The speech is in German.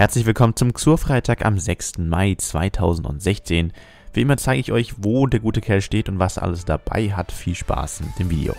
Herzlich willkommen zum Xur-Freitag am 6. Mai 2016. Wie immer zeige ich euch, wo der gute Kerl steht und was alles dabei hat. Viel Spaß mit dem Video.